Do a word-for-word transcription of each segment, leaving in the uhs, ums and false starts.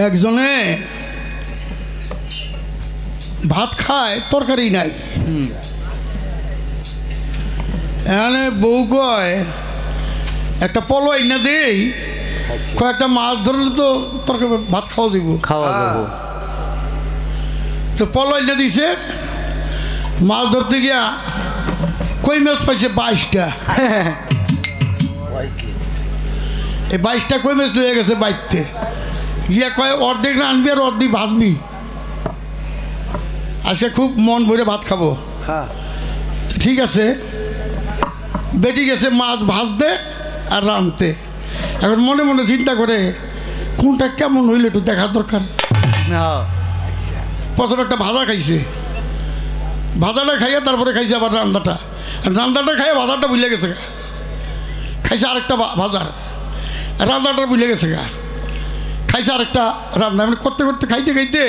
एक जोने भात खाए तरकारी नहीं यानी बो गए एक पोलो इन्हें दे कोई एक मास धरल तो तरकारी भात खाओ जी बो खाओ बो तो पोलो इन्हें दी से मास धरते क्या कोई मेरे पास बाईस्टा ये बाईस्टा कोई मेरे लिए कैसे बाईते ये कोई और देखना अनबी और और दी भात भी आज खूब मौन बोले भात खाओ हाँ ठीक है से बेटी कैसे मास भात दे और रामते अगर मौने मौने चिंता करे कौन टक क्या मौन हुई लेटू देखा तो कर हाँ पसंद एक भाता कैसे भाता ले खाया तार परे कैसे बार रामदाता रामदाता खाया भाता बुले कैसे का कैसे आरक्त भाजार रामदाता बुले कैसे का कैसे आरक्त रामदाता मैंने कुत्ते कुत्ते खाई थे खाई थे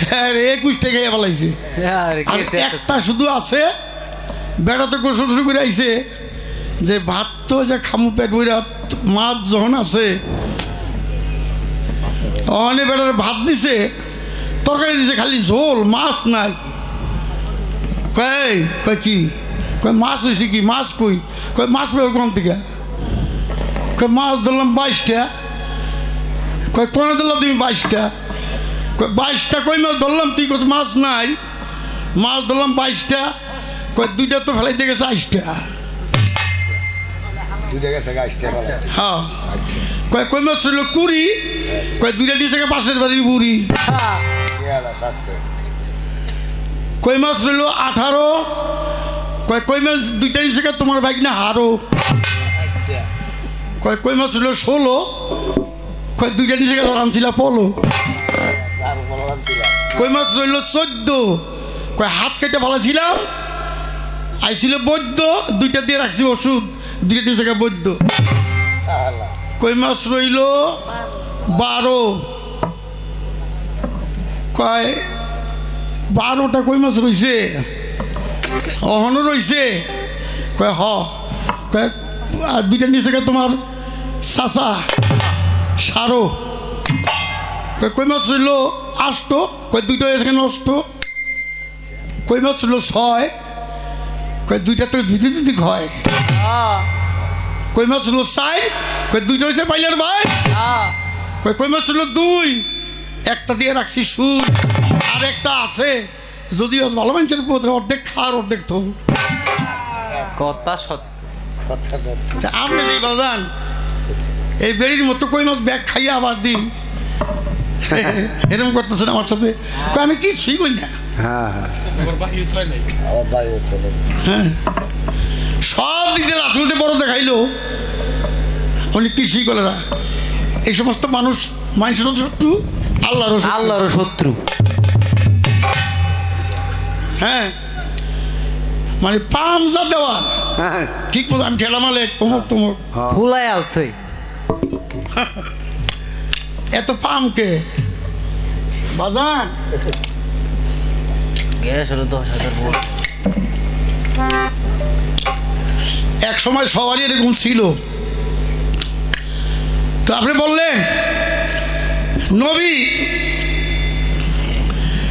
यार एक कुछ टेके ये वाला इसे यार एक ताशुद्ध आसे बैठा तो कुछ शुरू करा इसे जब भात तो जब खामू पेट बुरा मात जोना से और ने बैठा भात दिसे तोरकड़ी दिसे खाली झोल मास नहीं कोई कोई की कोई मास इसी की मास कोई कोई मास पे कौन दिखा कोई मास दलम बाईस्टा कोई कौन दलम दी बाईस्टा कोई बाईस्टा कोई मेरे दलम ती कुछ मास ना है मास दलम बाईस्टा कोई दूजा तो फलाई देगा साइस्टा दूजा का साइस्टा हाँ कोई कोई मेरे सुलकुरी कोई दूजा दी से का पास बदली पूरी हाँ ये ला सासे कोई में सुलो आठारो कोई कोई में दूसरी से क्या तुम्हारे भाई ने हारो कोई कोई में सुलो सोलो कोई दूसरी से क्या रामचिला पोलो कोई में सुलो सोचो कोई हाथ के टेबल चिला ऐसीले बोझो दूसरी तेरा किसी औषध दूसरी से क्या बोझो कोई में सुलो बारो कोई बार उटा कोई मस रोई से और हनु रोई से कोई हो कोई दूसरी से क्या तुम्हार सासा शारो कोई कोई मस लो आष्टो कोई दूसरे से क्या नोष्टो कोई मस लो सॉय कोई दूसरे तो दूसरी तो दिखाए कोई मस लो साई कोई दूसरे से पायलर बाय कोई कोई मस लो दूई एक तदिया रक्षी शूट एक तासे जो दिया उस बालों में चल पोते और देख खार और देख तो कोता शत तो आपने दी बाज़ान ये बेरी मुत्तो कोई मस्त बैग खाया आवाज़ी इन्हें मुकत्ता से ना मर सकते कोई हमें किस चीज़ को नहीं हाँ और बाई उतरा नहीं और बाई उतरा हाँ सब दिन रातों डे बोलो दिखाई लो उन्हें किस चीज़ को लगा एक समस्त मानुष मानसिक हैं माने पाम ज़दवार ठीक मुझे हम चला माले तुम्हों तुम्हों भूला यार से ये तो पाम के बाज़ार ये चलो दो शादर बोल एक समय सवारी एक उम्सीलो तो आपने बोल ले नोबी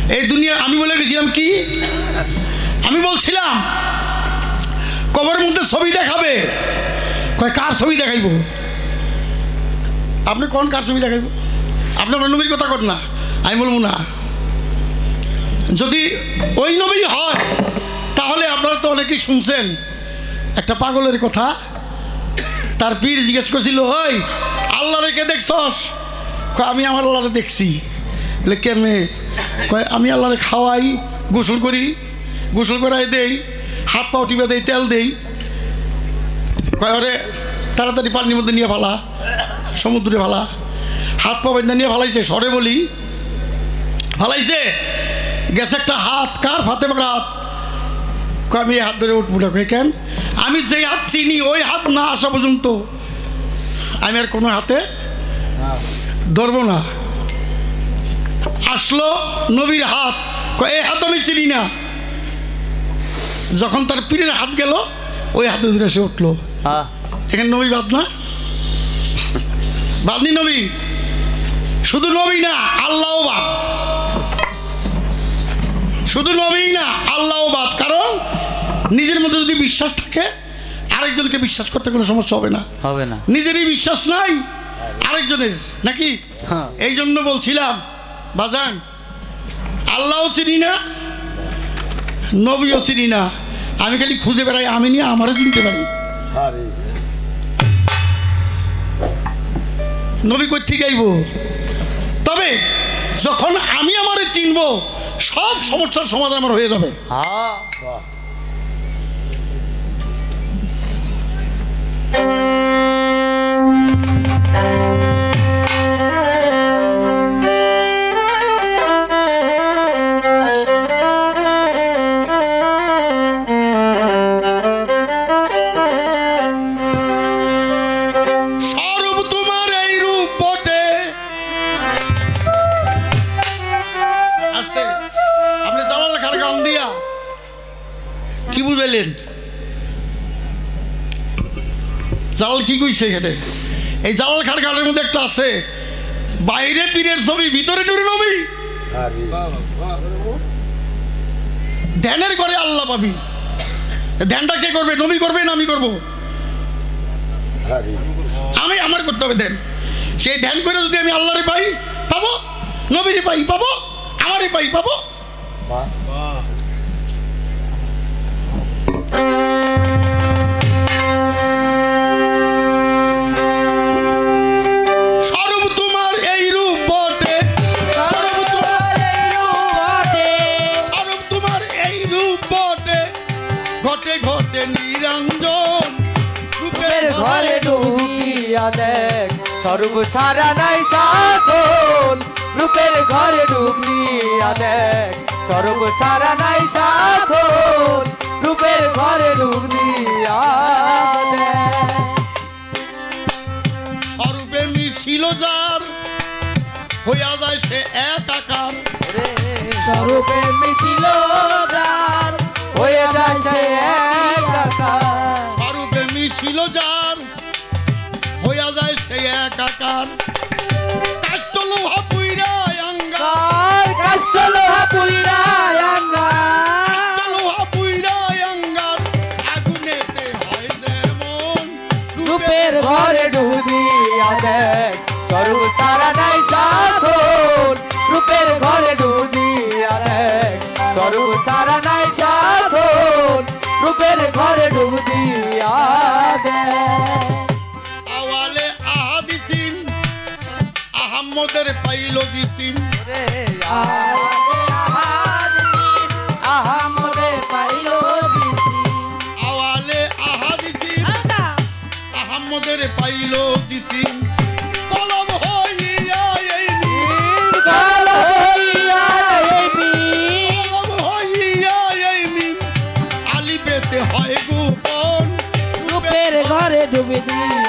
ये दुनिया आमी बोले किसी हम की आमी बोल चिलाम कवर मुद्दे सभी देखा बे कोई कार सभी देखाई बो आपने कौन कार सभी देखाई बो आपने अपने नंबर को ताकत ना आमी बोल मुना जो दी वो इन्होंने ये हार ताहले आपने तो लेकिन सुनसेन एक टपागोले रिको था तार पीर जिगर को सिलो है अल्लाह ने क्या देख सोच को आमी आमर अल्लाह ने देख सी लेकिन मैं कोई अम्मी अल्लाह ने खावाई गुसल करी गुसल कराए दे हाथ पाव टीबा दे तेल दे कोई औरे तारा तारी पानी में दुनिया भाला समुद्र भाला हाथ पाव में दुनिया भाला इसे छोड़े बोली भाला इसे गैस एक टा हाथ कार फाते बगड़ा कोई अम्मी हाथ दरे उठ बुड़ा कोई कैन अम्मी जे हाथ सीनी वो हाथ ना आशा बुझूं तो अम्मेर कोनो हाथे दौड़ो ना आश्लो नवीर हाथ को ये हाथों में चिरी ना जखन तर पीरे हाथ गलो वो ये हाथों दूर से उठलो हाँ लेकिन नवी बात ना बात नहीं नवी শুধু নবী না আল্লাহও বাদ, শুধু নবী না আল্লাহও বাদ। কারণ নিজের মধ্যে যদি বিশ্বাস থাকে আরেকজনকে বিশ্বাস করতে কোনো সমস্যা হবে না, হবে না। নিজেরই বিশ্বাস নাই আরেকজনের নাকি? এই জন্য বলছিলাম বাজান, আল্লাহও চিনি না নবীও চিনি না, আমি খালি খুঁজে বেড়াই আমি নিয়ে আমারও চিনতে পারি। নবী কই থেকে আইব? তবে যখন আমি আমারে চিনব সব সমস্যার সমাধান আমার হয়ে যাবে। জালাল কি কইছে এখানে? এই জালাল খান গানের মধ্যে একটা আছে, বাইরে পীরের ছবি ভিতরে নুরে নবী, ধ্যানের করে আল্লাহ পাবি। ধ্যানটা কে করবে? নবী করবে না আমি করব? আমি আমার করতে হবে ধ্যান। সেই ধ্যান করে যদি আমি আল্লাহরে পাই পাবো, নবীরে পাই পাবো, আমারে পাই পাবো। স্বরূপ সারা নাই সাধন রূপের ঘরে ডুবিয়া দেখ, স্বরূপ সারা নাই সাধন রূপের ঘরে ডুবিয়া দেখ। স্বরূপে মিশিল যার হইয়া যায় সে একাকার, স্বরূপে মিশিল যার হইয়া যায় সে একাকার, স্বরূপে মিশিল যার হইয়া যায় সে একাকার। কাষ্ঠ লোহা পুইরা অঙ্গার, কাষ্ঠ লোহা পুইরা অঙ্গার, কাষ্ঠ লোহা পুইরা অঙ্গার, আগুনেতে হয় যেমন রূপের ঘরে ডুবিয়া দেখ, স্বরূপ সারা নাই সাধন রূপের ঘরে ডুবিয়া দেখ, স্বরূপ সারা নাই সাধন রূপের ঘরে ডুবিয়া দেখ। আমাদের পাইল জিসিম রে আহাদিসিম, আহামদে পাইল জিসিম, আওয়ালে আহাদিসিম, আহামদের পাইল জিসিম, কলম হইয়া এই নীল, কলম হইয়া এই নীল, কলম হইয়া এই নীল, আলিফেতে হয় গোপন রূপের ঘরে ডুবে দিয়া,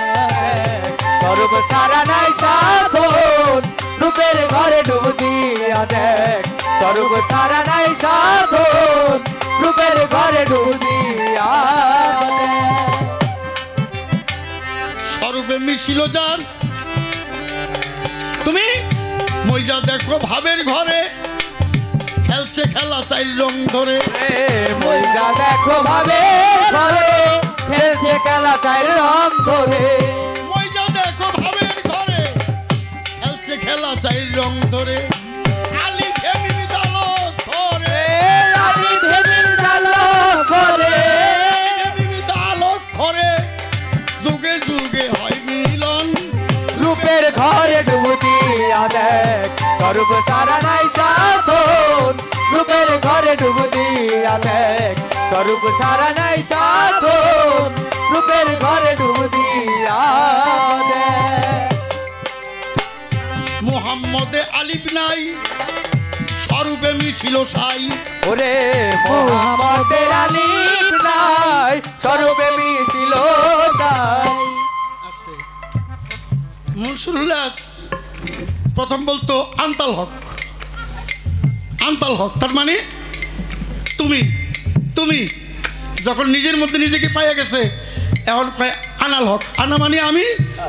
স্বরূপ সারা নাই সাধন রূপের ঘরে ডুবিয়া দেখ, স্বরূপ সারা নাই সাধন রূপের ঘরে ডুবিয়া দেখ। স্বরূপে মিশিল যার তুমি মইজা দেখো ভাবের ঘরে, খেলছে খেলা চাই রং ধরে, মইজা দেখো ভাবের ঘরে, খেলছে খেলা চাই রং ধরে, খেলা চাই রং ধরে, আলি ধেমিল জালো ধরে, আলি ধেমিল জালো ধরে, ধেমিল জালো ধরে, যুগে যুগে হয় মিলন রূপের ঘরে ডুবিয়া দেখ, স্বরূপ সারা নাই সাধন রূপের ঘরে ডুবিয়া দেখ, স্বরূপ সারা নাই সাধন রূপের ঘরে ডুবিয়া দেখ। মোহাম্মদে আলিফ নাই স্বরূপে মিশিল সাই, ওরে মোহাম্মদে আলিফ নাই স্বরূপে মিশিল সাই। মুনসুরুল্লাহ প্রথম বলতো আনতাল হক, আনতাল হক তার মানে তুমি। তুমি যখন নিজের মধ্যে নিজেকে পাইয়া গেছে এখন কয় আনাল হক, আনা মানে আমি,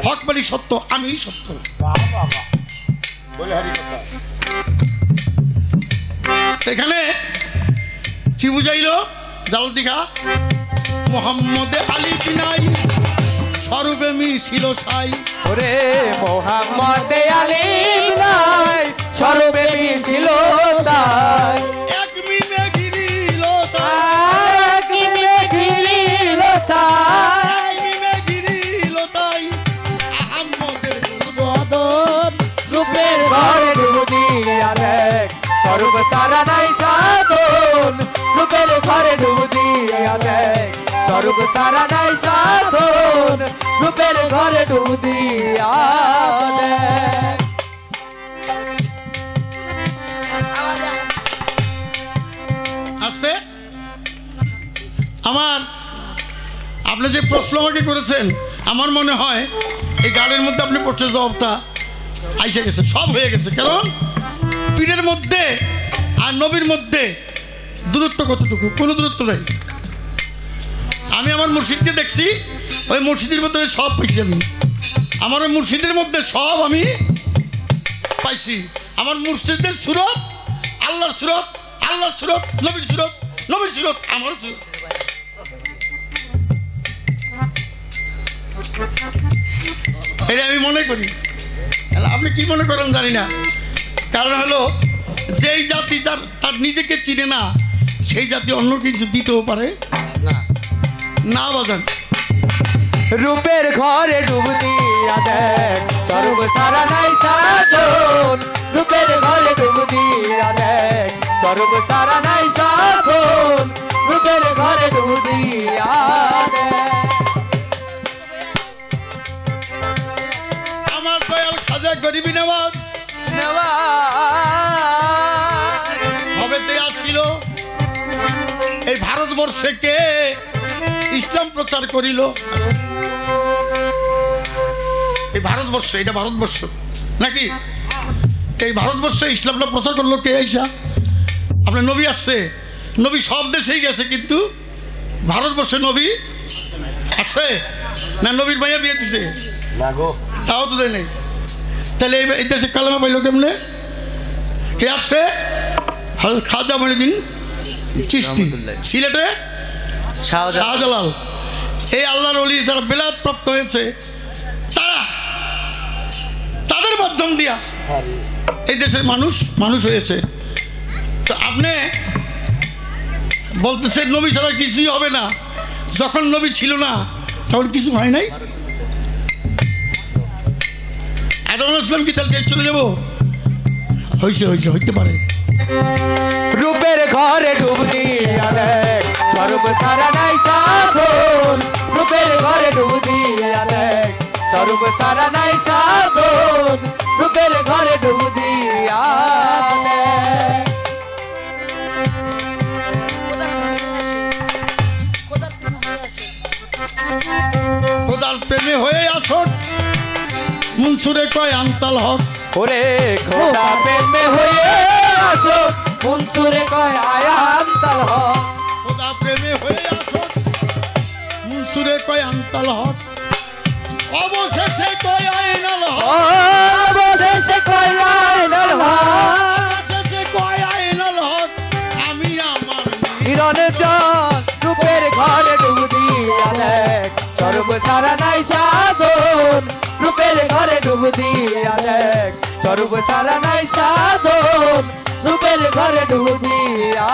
হক মানে সত্য, আমি সত্য। बोले हरि कथा এখানে কি বুঝাইলো জালদিঘা মোহাম্মদ আলী কিনাই স্বরূপে মিছিল সাই ওরে মোহাম্মদ আলী কিনাই স্বরূপে মিছিল সাই এক মিনে গিরিলো তাই এক মিনে গিরিলো সাই रूप सारा नहीं साधन रूपे घरे डूब दिया देख स्वरूप सारा नहीं साधन रूपे घरे डूब दिया देख आस्ते हमार आपने जो प्रश्न आगे करेছেন আমার মনে হয় এই গালের মধ্যে আপনি পড়ছে জবাবটা আইসা গেছে সব হয়ে গেছে কারণ পীরের মধ্যে আর নবীর মধ্যে দূরত্ব কতটুকু কোনো দূরত্ব নাই আমি আমার মুর্শিদকে দেখছি ওই মুর্শিদের মধ্যে সব পাইছি আমি আমার ওই মুর্শিদের মধ্যে সব আমি পাইছি আমার মুর্শিদের সুরত আল্লাহর সুরত আল্লাহর সুরত নবীর সুরত নবীর সুরত আমার সুরত এটা আমি মনে করি আপনি কি মনে করেন জানি না कारण हलो जे जाति निजे के चिने ना से जाति अन्य किछु दिते पारे ना ना बजान रूपेर घरे डूब दिया देख स्वरूप सारा नहीं साधन रूपेर घरे डूब दिया देख स्वरूप सारा नहीं साधन रूपेर घरे डूब दिया देख आमार दयाल खाजा गरीबी नवाज भारतवर्षे के इस्लाम प्रचार करिल भारतवर्ष भारतवर्ष ना कि भारतवर्षे इस्लाम प्रचार करल के ऐसा अपना नबी आससे नबी सब देशे गेছে কিন্তু भारतवर्षे नबी आसছে ना नबीर माइया বিয়ে দিছে না গো তাও তো দেনে তাহলে এই দেশে কালেমা পাইলো কেমনে কে আসছে হযরত খাজা মঈনুদ্দিন চিশতি সিলেটে শাহজালাল এই আল্লাহর ওলি যারা বেলাত প্রাপ্ত হয়েছে তারা তাদের মাধ্যম দিয়া এই দেশের মানুষ মানুষ হয়েছে তো আপনি বলতেছেন নবী ছাড়া কিছুই হবে না যখন নবী ছিল না তখন কিছু হয় নাই आदम की तलते चले जाबो হইছে হইছে হইতে পারে রূপের ঘরে ডুব দিয়া দেখ স্বরূপ সারা নাই সাধন রূপের ঘরে ডুব দিয়া দেখ স্বরূপ সারা নাই সাধন রূপের ঘরে ডুব দিয়া দেখ খোদার প্রেমে হয়ে আসুন मुनसुरे कोई अंतल हक ओरे खोदा प्रेमे होए आसो मुनसुरे कोई आया अंतल हक खोदा प्रेमे होए आसो मुनसुरे कोई अंतल हक अवशेषे कोई आइनल हक अवशेषे कोई आइनल हक अवशेषे कोई आइनल हक आमी आमार हिरने जान रूपेर घरे डूब दिया देख सर्व सारा नाइ साधन रूपेर घरे डूब दिया देख स्वरूप सारा नहीं साधन रूपेर घरे डूब दिया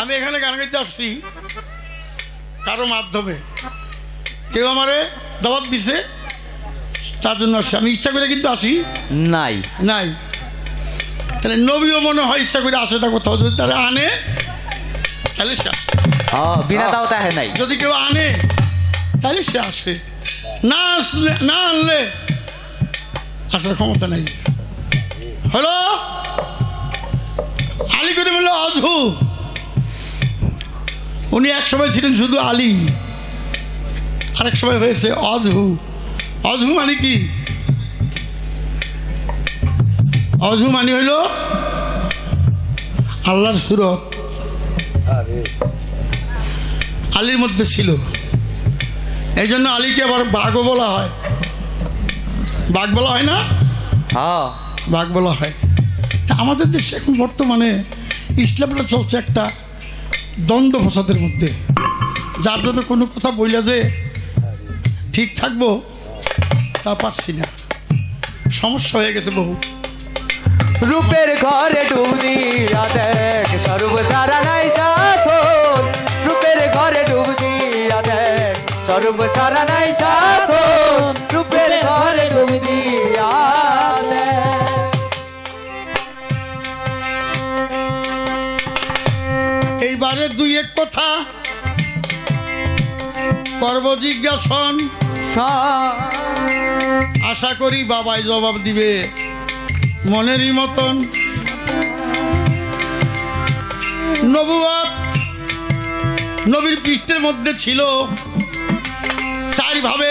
আমি এখানে গান গাইতে আসছি কারো মাধ্যমে কেউ আমারে দাওয়াত দিছে তার জন্য আমি ইচ্ছা করে কিন্তু আসি নাই নাই তাহলে নবীও মনে হয় ইচ্ছা করে আসে না কোথাও যদি তারা আনে তাহলে সে আসে বিনা দাওয়াতে আসে নাই যদি কেউ আনে তাহলে সে আসে না আসলে না আনলে আসার ক্ষমতা নাই হ্যালো আলী করিমুল্লাহ আজহু উনি এক সময় ছিলেন শুধু আলী আরেক সময় হয়েছে আজহু আজহু মানে কি আজহু মানে হইল আল্লাহর সুরত আলীর মধ্যে ছিল এই জন্য আলীকে আবার বাঘও বলা হয় বাঘ বলা হয় না? হ্যাঁ বাঘ বলা হয়। তা আমাদের দেশে এখন বর্তমানে ইসলামটা চলছে একটা দ্বন্দ্ব ফসাদের মধ্যে, যার জন্য কোনো কথা বইলা যে ঠিক থাকবো তা পারছি না, সমস্যা হয়ে গেছে বহু। রূপের ঘরে ডুব দিয়া দেখ সর্বসারানাই সাথন, রূপের ঘরে ডুব দিয়া দেখ সর্বসারানাই সাথন, রূপের ঘরে ডুব দিয়া দেখ। এইবারে দুই এক কথা করব জিজ্ঞাসন, আশা করি বাবাই জবাব দিবে মনেরই মতন। নবুয়াত নবীর পৃষ্ঠের মধ্যে ছিল, চারিভাবে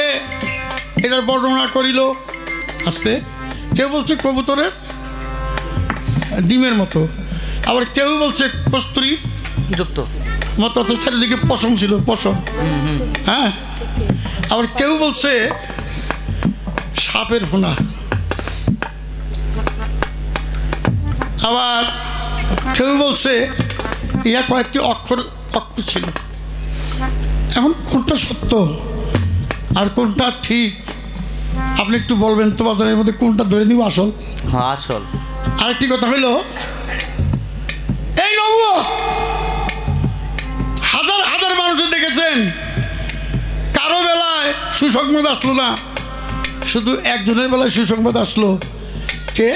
এটার বর্ণনা করিল। আস্তে কেউ বলছে কবুতরের ডিমের মতো, আবার কেউ বলছে কস্তুরীর যুক্ত মতো, অত চারিদিকে পশম ছিল পশম, হ্যাঁ। আবার কেউ বলছে সাপের হোনা, আবার কেউ বলছে ইয়া কয়েকটি অক্ষর অক্ষর ছিল। এখন কোনটা সত্য আর কোনটা ঠিক আপনি একটু বলবেন তো, বাজারের মধ্যে কোনটা ধরে নিব আসল? হ্যাঁ আসল। আরেকটি কথা হইল, এই নবুয়ত হাজার হাজার মানুষে দেখেছেন, কারো বেলায় সুসংবাদ আসলো না, শুধু একজনের বেলায় সুসংবাদ আসলো, কে?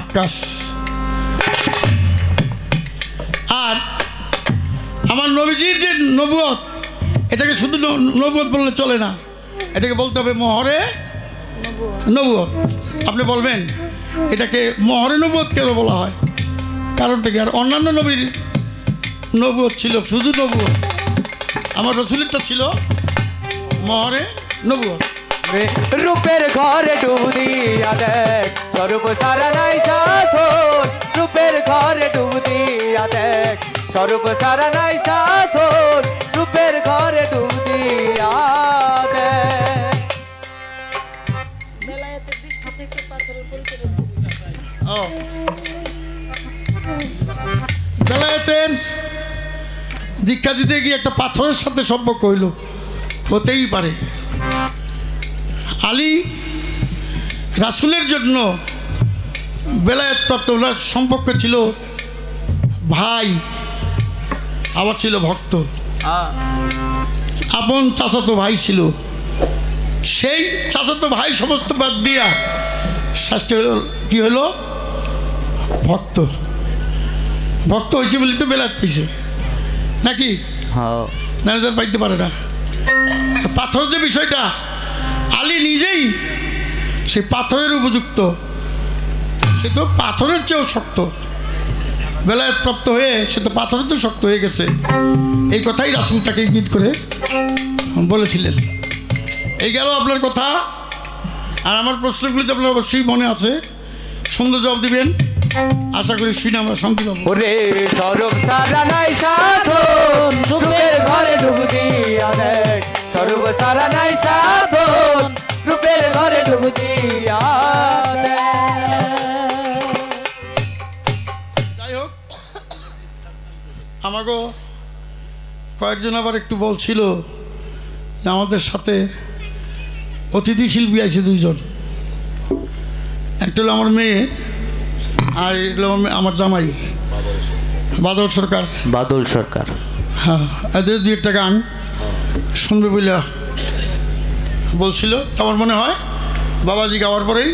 আকাশ। আর আমার নবীজির যে নবুয়ত, এটাকে শুধু নবুয়ত বললে চলে না, এটাকে বলতে হবে মোহরে নবুয়ত। আপনি বলবেন এটাকে মোহরে নবুয়ত কেন বলা হয়, কারণটা কি? আর অন্যান্য নবীর নবুয়ত ছিল শুধু নবুয়ত, আমার রসুলেরটা ছিল মোহরে নবুয়ত। রূপের ঘরে ডুব দিয়া দেখ সর্বসারানাই সাথন, রূপের ঘরে ডুব দিয়া দেখ সর্বসারানাই সাথন, রূপের ঘরে ডুব দিয়া দেখ। বেলায়েতের দীক্ষা দিতে গিয়ে একটা পাথরের সাথে সম্পর্ক হইল, হতেই পারে। আলী রাসুলের জন্য বেলায়েত প্রাপ্ত, ওনার সম্পর্ক ছিল ভাই, আবার ছিল ভক্ত, আপন চাচাতো ভাই ছিল। সেই চাচাতো ভাই সমস্ত বাদ দিয়া শাস্তি হলো কি হলো? ভক্ত। ভক্ত হয়েছে বলি তো বেলায়েত পেয়েছে নাকি, না পাইতে পারে না। পাথর যে বিষয়টা, আলী নিজেই সে পাথরের উপযুক্ত, সে তো পাথরের চেয়েও শক্ত, বেলায়েত প্রাপ্ত হয়ে সে তো পাথরের চেয়ে শক্ত হয়ে গেছে। এই কথাই রাসূল তাকে ইঙ্গিত করে বলেছিলেন। এই গেল আপনার কথা। আর আমার প্রশ্নগুলি তো আপনার অবশ্যই মনে আছে, সুন্দর জবাব দিবেন, আশা করি শুনে আমরা শান্তি পাবো। ওরে সরব সারানাই সাধন, রূপের ঘরে ডুব দিয়া দেখ সরব সারানাই সাধন, রূপের ঘরে ডুব দিয়া দেখ। যাই হোক, আমাকে কয়েকজন আবার একটু বলছিল যে আমাদের সাথে অতিথি শিল্পী আছে দুইজন, একটা হলো আমার মেয়ে আর আমার জামাই বাদল সরকার। বাদল সরকার হ্যাঁ, এদের দুই একটা গান শুনবে বলে বলছিল, আমার মনে হয় বাবাজি গাওয়ার পরেই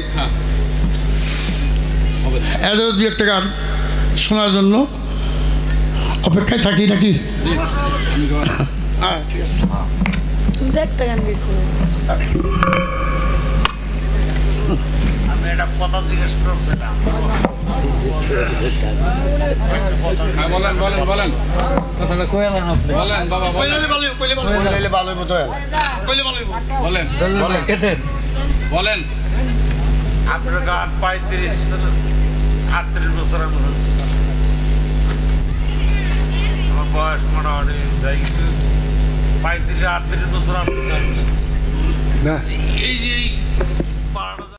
এদের দুই একটা গান শোনার জন্য অপেক্ষায় থাকি নাকি। হ্যাঁ ঠিক আছে, একটা গান গেছি আপনার গান পঁয়ত্রিশ আটত্রিশ বছরের মতন ছিল, আমার বয়স মোটামুটি যাই পঁয়ত্রিশ আটত্রিশ বছর। এই যে